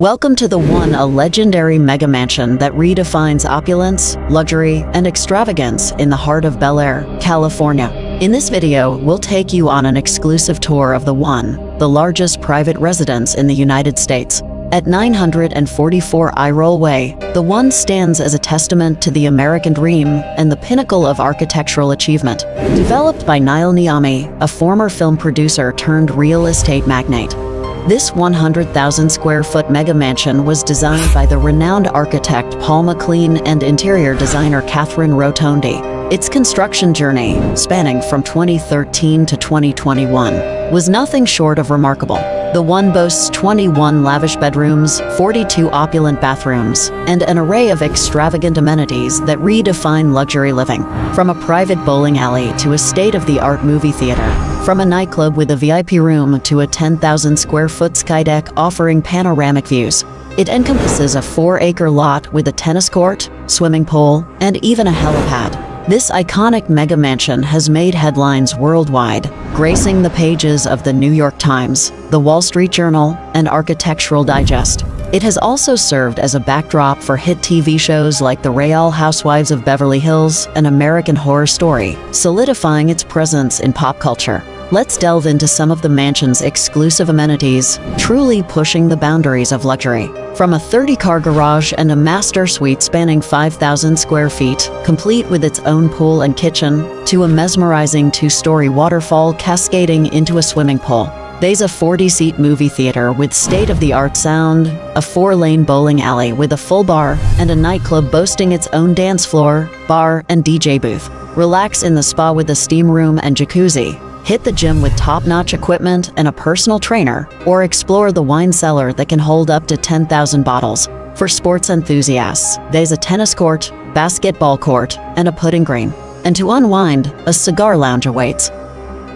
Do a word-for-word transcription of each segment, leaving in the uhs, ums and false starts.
Welcome to The One, a legendary mega mansion that redefines opulence, luxury, and extravagance in the heart of Bel Air, California. In this video, we'll take you on an exclusive tour of The One, the largest private residence in the United States. At nine hundred forty-four Airole Way, The One stands as a testament to the American dream and the pinnacle of architectural achievement. Developed by Nile Niami, a former film producer turned real estate magnate, this one hundred thousand square foot mega mansion was designed by the renowned architect Paul McLean and interior designer Catherine Rotondi. Its construction journey, spanning from twenty thirteen to twenty twenty-one, was nothing short of remarkable. The One boasts twenty-one lavish bedrooms, forty-two opulent bathrooms, and an array of extravagant amenities that redefine luxury living. From a private bowling alley to a state-of-the-art movie theater, from a nightclub with a V I P room to a ten thousand square foot skydeck offering panoramic views, it encompasses a four acre lot with a tennis court, swimming pool, and even a helipad. This iconic mega mansion has made headlines worldwide, gracing the pages of the New York Times, the Wall Street Journal, and Architectural Digest. It has also served as a backdrop for hit T V shows like The Real Housewives of Beverly Hills and American Horror Story, solidifying its presence in pop culture. Let's delve into some of the mansion's exclusive amenities, truly pushing the boundaries of luxury. From a thirty car garage and a master suite spanning five thousand square feet, complete with its own pool and kitchen, to a mesmerizing two story waterfall cascading into a swimming pool. There's a forty seat movie theater with state-of-the-art sound, a four lane bowling alley with a full bar, and a nightclub boasting its own dance floor, bar, and D J booth. Relax in the spa with a steam room and jacuzzi. Hit the gym with top-notch equipment and a personal trainer, or explore the wine cellar that can hold up to ten thousand bottles. For sports enthusiasts, there's a tennis court, basketball court, and a putting green. And to unwind, a cigar lounge awaits.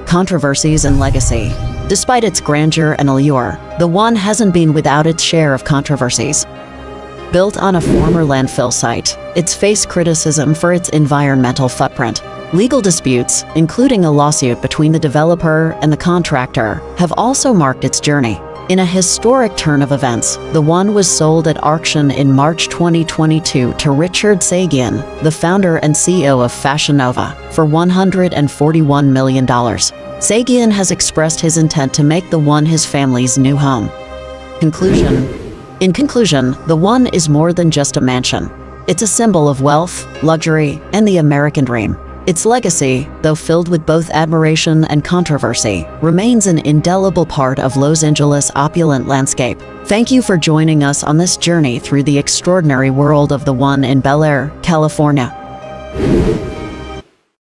Controversies and legacy. Despite its grandeur and allure, The One hasn't been without its share of controversies. Built on a former landfill site, it's faced criticism for its environmental footprint. Legal disputes, including a lawsuit between the developer and the contractor, have also marked its journey. In a historic turn of events, The One was sold at auction in March twenty twenty-two to Richard Sagian, the founder and C E O of Fashion Nova, for one hundred forty-one million dollars. Sagian has expressed his intent to make The One his family's new home. Conclusion. In conclusion, The One is more than just a mansion. It's a symbol of wealth, luxury, and the American dream. Its legacy, though filled with both admiration and controversy, remains an indelible part of Los Angeles' opulent landscape. Thank you for joining us on this journey through the extraordinary world of The One in Bel Air, California.